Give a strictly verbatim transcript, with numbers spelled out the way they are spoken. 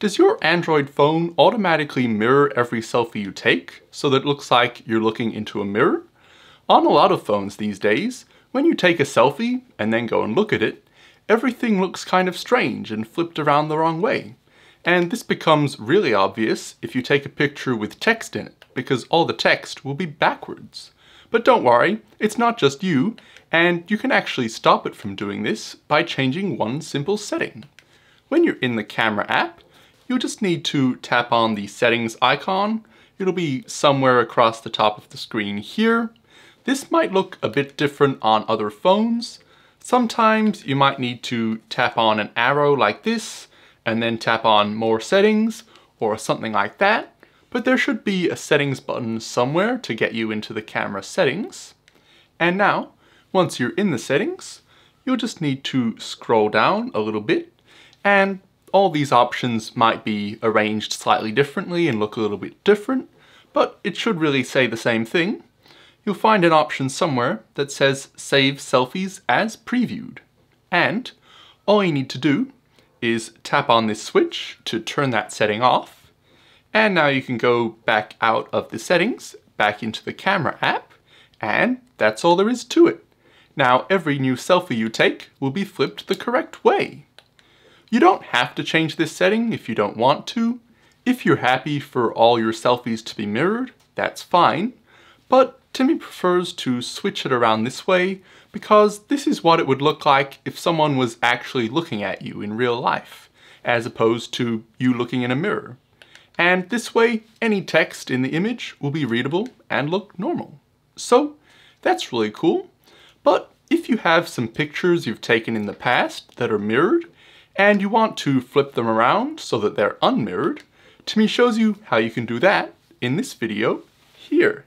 Does your Android phone automatically mirror every selfie you take so that it looks like you're looking into a mirror? On a lot of phones these days, when you take a selfie and then go and look at it, everything looks kind of strange and flipped around the wrong way. And this becomes really obvious if you take a picture with text in it, because all the text will be backwards. But don't worry, it's not just you, and you can actually stop it from doing this by changing one simple setting. When you're in the camera app, you'll just need to tap on the settings icon. It'll be somewhere across the top of the screen here. This might look a bit different on other phones. Sometimes you might need to tap on an arrow like this and then tap on more settings or something like that. But there should be a settings button somewhere to get you into the camera settings. And now, once you're in the settings, you'll just need to scroll down a little bit, and all these options might be arranged slightly differently and look a little bit different, but it should really say the same thing. You'll find an option somewhere that says Save Selfies as Previewed. And all you need to do is tap on this switch to turn that setting off. And now you can go back out of the settings, back into the camera app, and that's all there is to it. Now every new selfie you take will be flipped the correct way. You don't have to change this setting if you don't want to. If you're happy for all your selfies to be mirrored, that's fine. But Timmy prefers to switch it around this way because this is what it would look like if someone was actually looking at you in real life, as opposed to you looking in a mirror. And this way, any text in the image will be readable and look normal. So that's really cool. But if you have some pictures you've taken in the past that are mirrored, and you want to flip them around so that they're unmirrored, Timmy shows you how you can do that in this video here.